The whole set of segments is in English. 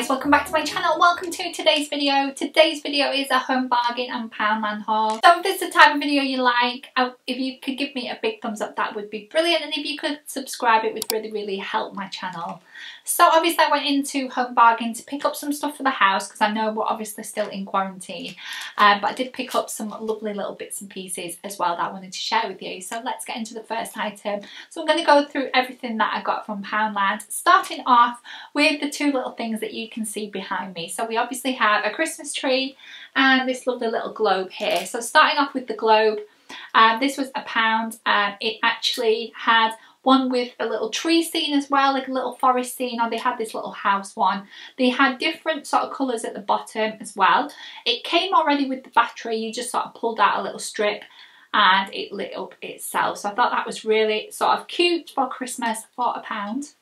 guys, welcome back to my channel. Welcome to today's video. Today's video is a Home Bargain and Poundland haul. So if this is the type of video you like, if you could give me a big thumbs up, that would be brilliant. And if you could subscribe, it would really, really help my channel. So obviously I went into Home Bargain to pick up some stuff for the house because I know we're obviously still in quarantine. But I did pick up some lovely little bits and pieces as well that I wanted to share with you. So let's get into the first item. So I'm going to go through everything that I got from Poundland, starting off with the two little things that you can see behind me. So we obviously have a Christmas tree and this lovely little globe here. So starting off with the globe, this was £1. It actually had one with a little tree scene as well, like a little forest scene, or they had this little house one. They had different sort of colours at the bottom as well. It came already with the battery, you just sort of pulled out a little strip and it lit up itself. So I thought that was really sort of cute for Christmas for £1.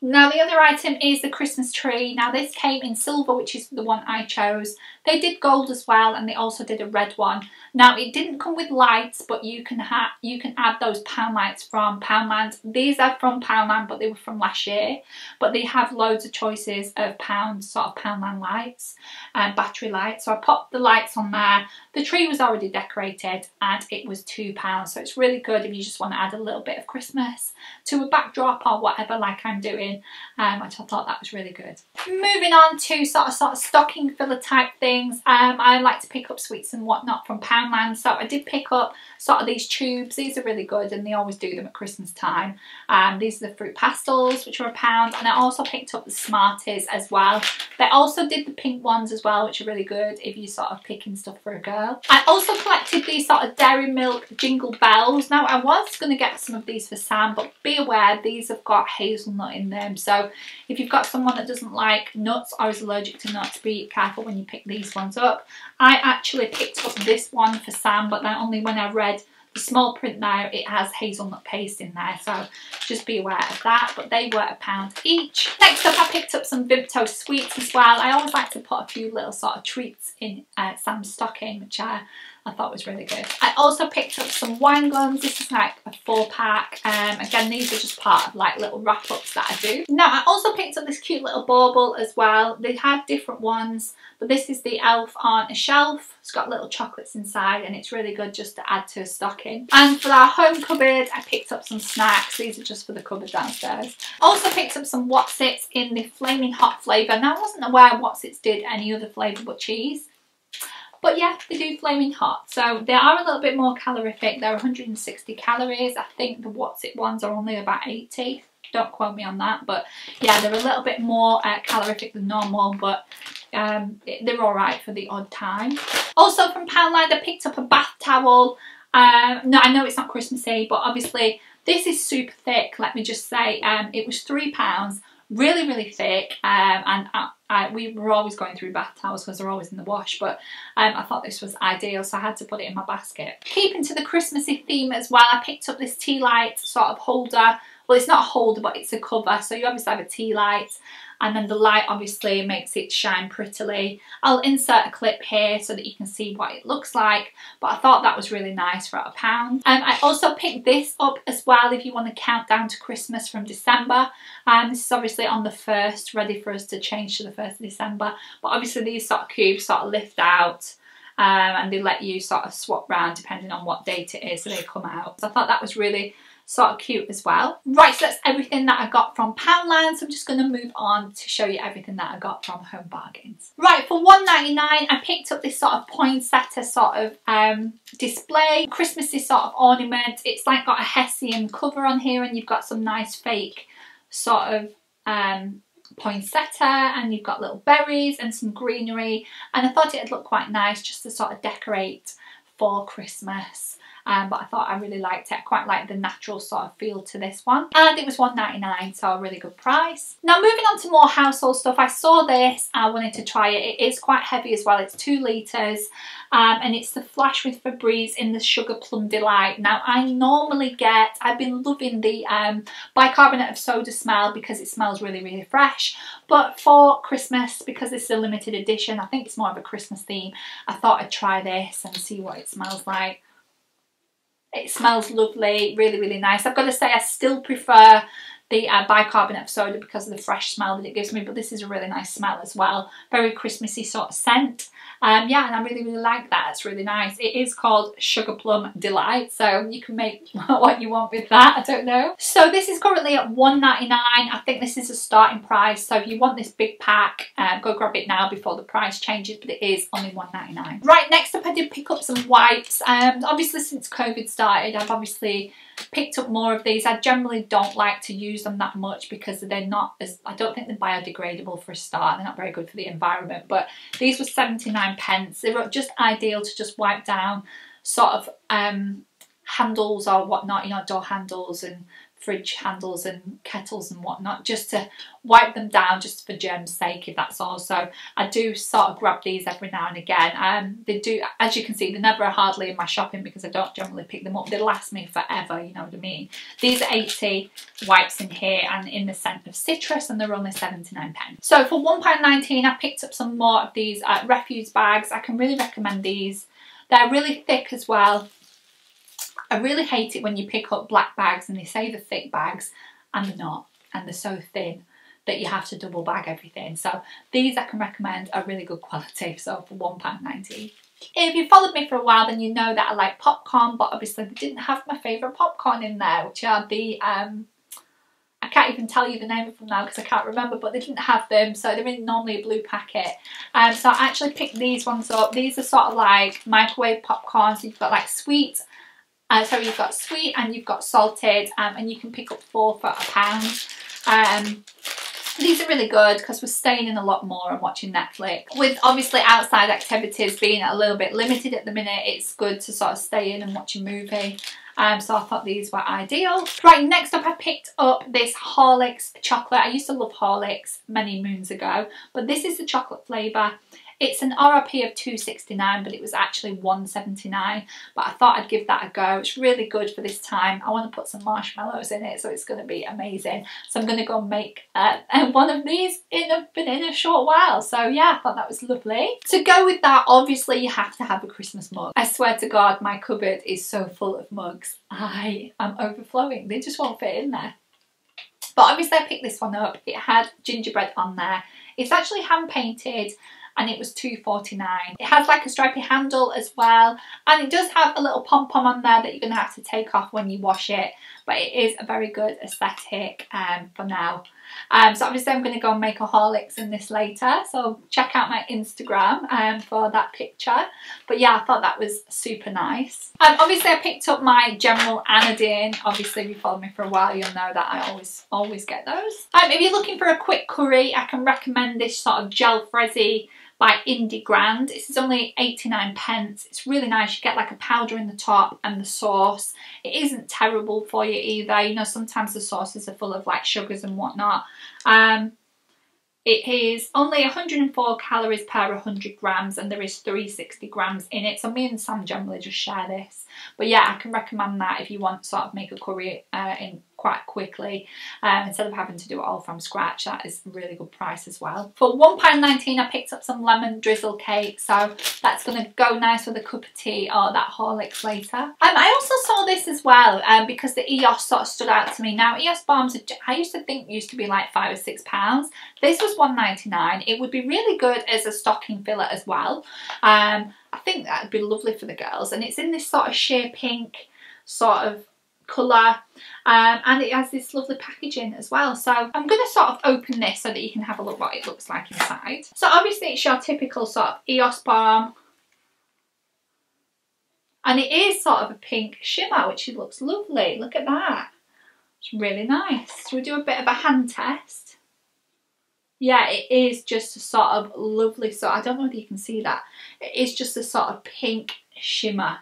Now the other item is the Christmas tree. Now this came in silver, which is the one I chose. They did gold as well, and they also did a red one. Now it didn't come with lights, but you can add those pound lights from Poundland. These are from Poundland, but they were from last year. But they have loads of choices of Poundland lights and battery lights. So I popped the lights on there. The tree was already decorated, and it was £2. So it's really good if you just want to add a little bit of Christmas to a backdrop or whatever, like I'm doing. Which I thought that was really good. Moving on to sort of stocking filler type things. I like to pick up sweets and whatnot from Poundland, so I did pick up sort of these tubes. These are really good, and they always do them at Christmas time. These are the fruit pastels, which are £1, and I also picked up the Smarties as well. They also did the pink ones as well, which are really good if you're sort of picking stuff for a girl. I also collected these sort of Dairy Milk Jingle Bells. Now I was going to get some of these for Sam, but be aware these have got hazelnut in them. So if you've got someone that doesn't like nuts or is allergic to nuts, be careful when you pick these ones up. I actually picked up this one for Sam, but then only when I read the small print there, it has hazelnut paste in there, so just be aware of that. But they were £1 each. Next up, I picked up some Bimto sweets as well. I always like to put a few little sort of treats in Sam's stocking, which I thought was really good. I also picked up some wine gums. This is like a 4-pack. Again, these are just part of like little wrap-ups that I do. Now, I also picked up this cute little bauble as well. They had different ones, but this is the Elf on a Shelf. It's got little chocolates inside, and it's really good just to add to a stocking. And for our home cupboard, I picked up some snacks. These are just for the cupboard downstairs. Also picked up some Wotsits in the Flaming Hot flavour. Now, I wasn't aware Wotsits did any other flavour but cheese. But yeah, they do Flaming Hot. So they are a little bit more calorific. They're 160 calories. I think the Wotsit ones are only about 80. Don't quote me on that. But yeah, they're a little bit more calorific than normal. But they're all right for the odd time. Also from Poundland, I picked up a bath towel. No, I know it's not Christmassy, but obviously this is super thick, let me just say. It was £3. Really, really thick, and we were always going through bath towels because they're always in the wash, but I thought this was ideal, so I had to put it in my basket. Keeping to the Christmassy theme as well, I picked up this tea light sort of holder. Well, it's not a holder, but it's a cover, so you obviously have a tea light, and then the light obviously makes it shine prettily. I'll insert a clip here so that you can see what it looks like, but I thought that was really nice for £1. I also picked this up as well if you want to count down to Christmas from December. This is obviously on the 1st, ready for us to change to the 1st of December. But obviously these sort of cubes sort of lift out. And they let you sort of swap round depending on what date it is, so they come out. So I thought that was really sort of cute as well. Right, so that's everything that I got from Poundland, so I'm just going to move on to show you everything that I got from Home Bargains. Right, for £1.99 I picked up this sort of poinsettia sort of display, Christmassy sort of ornament. It's like got a hessian cover on here, and you've got some nice fake sort of poinsettia, and you've got little berries and some greenery, and I thought it'd look quite nice just to sort of decorate for Christmas. But I thought I really liked it. I quite like the natural sort of feel to this one, and it was £1.99, so a really good price. Now moving on to more household stuff. I saw this, I wanted to try it. It is quite heavy as well. It's 2 litres, and it's the Flash with Febreze in the Sugar Plum Delight. Now I normally get, I've been loving the bicarbonate of soda smell because it smells really, really fresh, but for Christmas, because this is a limited edition, I think it's more of a Christmas theme, I thought I'd try this and see what it smells like. It smells lovely, really, really nice. I've got to say I still prefer the bicarbonate soda because of the fresh smell that it gives me, but this is a really nice smell as well. Very Christmassy sort of scent. Yeah, and I really, really like that. It's really nice. It is called Sugar Plum Delight, so you can make what you want with that, I don't know. So this is currently at $1.99. I think this is a starting price, so if you want this big pack, go grab it now before the price changes, but it is only $1.99. Right, next up I did pick up some wipes. Obviously since COVID started, I've obviously picked up more of these. I generally don't like to use them that much because they're not as, I don't think they're biodegradable for a start. They're not very good for the environment, but these were 79p. They were just ideal to just wipe down sort of handles or whatnot, you know, door handles and fridge handles and kettles and whatnot, just to wipe them down, just for germs' sake, if that's all. So I do sort of grab these every now and again. They do, as you can see, they're never hardly in my shopping because I don't generally pick them up. They last me forever, you know what I mean. These are 80 wipes in here and in the scent of citrus, and they're only 79p. So for £1.19, I picked up some more of these refuse bags. I can really recommend these. They're really thick as well. I really hate it when you pick up black bags and they say they're thick bags and they're not, and they're so thin that you have to double bag everything. So these I can recommend are really good quality, so for £1.19. If you followed me for a while, then you know that I like popcorn, but obviously they didn't have my favourite popcorn in there, which are the, I can't even tell you the name of them now because I can't remember, but they didn't have them, so they're in normally a blue packet. So I actually picked these ones up. These are sort of like microwave popcorn, so you've got like sweet, you've got sweet and you've got salted, and you can pick up 4 for £1. These are really good because we're staying in a lot more and watching Netflix. With obviously outside activities being a little bit limited at the minute, it's good to sort of stay in and watch a movie. So I thought these were ideal. Right, next up I picked up this Horlicks chocolate. I used to love Horlicks many moons ago, but this is the chocolate flavour. It's an RRP of $2.69, but it was actually $1.79, but I thought I'd give that a go. It's really good for this time. I want to put some marshmallows in it, so it's going to be amazing. So I'm going to go make one of these in a short while. So yeah, I thought that was lovely. To go with that, obviously you have to have a Christmas mug. I swear to God, my cupboard is so full of mugs. I am overflowing. They just won't fit in there. But obviously I picked this one up. It had gingerbread on there. It's actually hand painted, and it was $2.49. It has like a stripy handle as well, and it does have a little pom-pom on there that you're gonna have to take off when you wash it, but it is a very good aesthetic for now. So obviously I'm gonna go and make a Horlicks in this later, so check out my Instagram for that picture. But yeah, I thought that was super nice. Obviously I picked up my General Anodine. Obviously if you follow me for a while, you'll know that I always get those. If you're looking for a quick curry, I can recommend this sort of gel Frezzy by Indie Grand. This is only 89p. It's really nice. You get like a powder in the top and the sauce. It isn't terrible for you either. You know, sometimes the sauces are full of like sugars and whatnot. It is only 104 calories per 100 grams, and there is 360 grams in it. So me and Sam generally just share this. But yeah, I can recommend that if you want to sort of make a curry in quite quickly. Instead of having to do it all from scratch, that is a really good price as well. For £1.19, I picked up some lemon drizzle cake. So that's going to go nice with a cup of tea or that Horlicks later. I also saw this as well because the EOS sort of stood out to me. Now, EOS bombs, I used to think used to be like £5 or £6. This was £1.99. It would be really good as a stocking filler as well. I think that would be lovely for the girls, and it's in this sort of sheer pink sort of colour, and it has this lovely packaging as well. So I'm going to sort of open this so that you can have a look what it looks like inside. So obviously it's your typical sort of EOS balm, and it is sort of a pink shimmer, which looks lovely. Look at that, it's really nice. So we do a bit of a hand test. Yeah, it is just a sort of lovely, so I don't know if you can see that. It is just a sort of pink shimmer.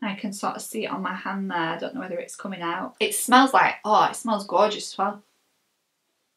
I can sort of see it on my hand there. I don't know whether it's coming out. It smells like, oh, it smells gorgeous as well.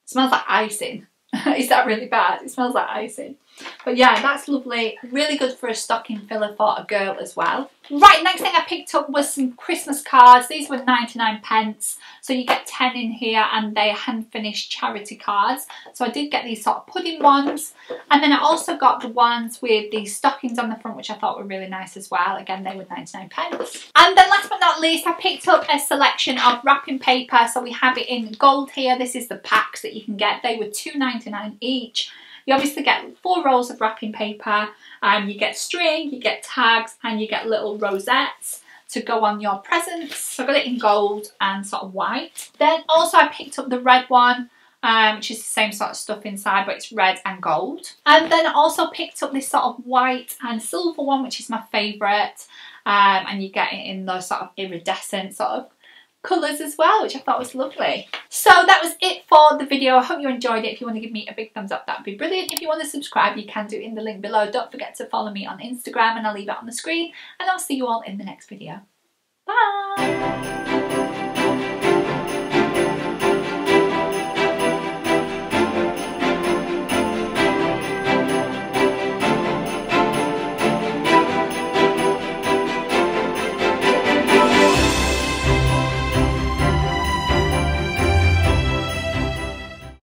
It smells like icing. Is that really bad? It smells like icing. But yeah, that's lovely. Really good for a stocking filler for a girl as well. Right, next thing I picked up was some Christmas cards. These were 99 pence. So you get 10 in here and they're hand-finished charity cards. So I did get these sort of pudding ones. And then I also got the ones with the stockings on the front, which I thought were really nice as well. Again, they were 99 pence. And then last but not least, I picked up a selection of wrapping paper. So we have it in gold here. This is the packs that you can get. They were £2.99 each. You obviously get 4 rolls of wrapping paper, you get string, you get tags, and you get little rosettes to go on your presents. So I got it in gold and sort of white. Then also I picked up the red one, which is the same sort of stuff inside, but it's red and gold. And then I also picked up this sort of white and silver one, which is my favourite. And you get it in those sort of iridescent sort of colours as well, which I thought was lovely. So that was it for the video. I hope you enjoyed it. If you want to give me a big thumbs up, that'd be brilliant. If you want to subscribe, you can do it in the link below. Don't forget to follow me on Instagram and I'll leave it on the screen, and I'll see you all in the next video. Bye!